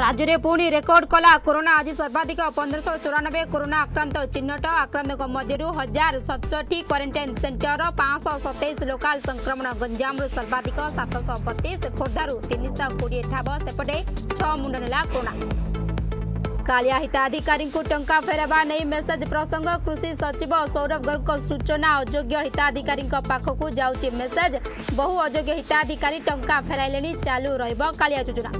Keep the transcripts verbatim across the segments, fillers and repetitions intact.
राज्य पुणी रेकर्ड कला कोरोना आज सर्वाधिक पंद्रह सौ चौरानबे कोरोना आक्रांत चिन्हट आक्रांत मध्य हजार सतसठी क्वारेटाइन सेन्टर पांच सौ सतैश लोकाल संक्रमण गंजाम सर्वाधिक सात सौ बतीस खोर्धु तीन सौ कोड़े ठाब सेपटे छह मुंड नेला कोरोना कालिया हिताधिकारी टंका फेरवा नहीं मेसेज प्रसंग कृषि सचिव सौरभ गर्ग सूचना अयोग्य हिताधिकारी पाखक जाउची मेसेज बहु अयोग्य हिताधिकारी टंका फेराइले चालू रहिबो कालिया योजना।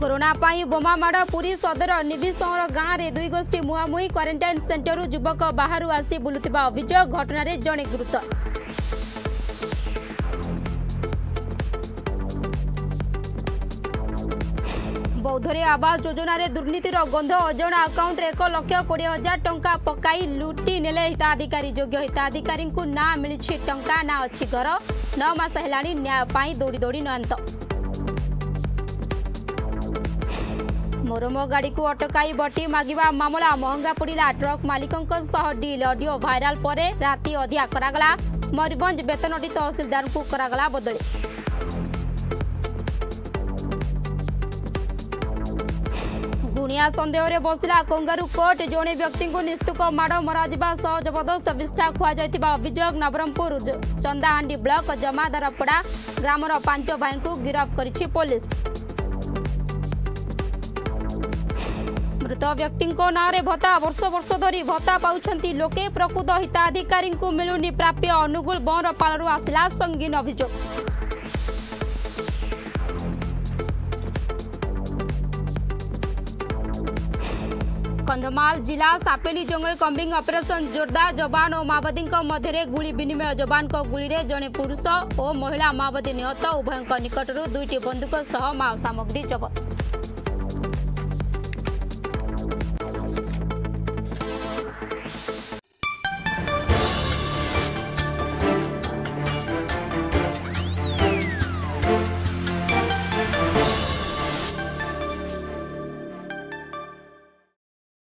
कोरोना पाई बोमा माड़ पुरी सदर निबिसर गाँव में दुई गोष्ठी मुहांमुही क्वारेंटाइन सेंटर युवक बाहर आसी बुलुथिबा अभियोग घटन जड़े गुरुतर। बौद्धरे आवास योजना रे दुर्नीतिर गंध अजणा अकाउंट एक लक्ष कोड़े हजार टंका पकाई लुटी नेले हिताधिकारी योग्य हिताधिकारी ना मिली टंका ना अच्छी घर नौ मास हेलाणी न्याय दौड़ी दौड़ी नांत। मोरम गाड़ी को अटकाई बटी मागिबा मामला महंगा पड़ा ट्रक मालिकों सह डील ऑडियो वायरल पर राति अधिया करागला मयूरभंज वेतनटी तहसीलदार को करागला बदली। गुणिया सन्देह में बसला कंगारू कोर्ट जड़े व्यक्ति को निस्तुक माड़ मराजा सह जबरदस्त विष्ठा खुआ अभियोग नवरंगपुर चंदाहांडी ब्लॉक जमादारपड़ा ग्रामर पांच भाई को गिरफ्त करिछि पुलिस। मृत व्यक्ति नाँ में भत्ता वर्ष वर्ष धरी भत्ता पाउछंती लोके प्रकृत हिताधिकारी को मिलुनी प्राप्य अनुगुल बौरपालू आसला संगीन अभियोग। कंधमाल जिला सापेली जंगल कम्बिंग ऑपरेशन जोरदार जवान और माओवादी मध्य गुली विनिमय जवान गुली रे जने पुरुष और महिला माओवादी निहत उभयों निकटर दुईट बंदूक सह माओ सामग्री जबत।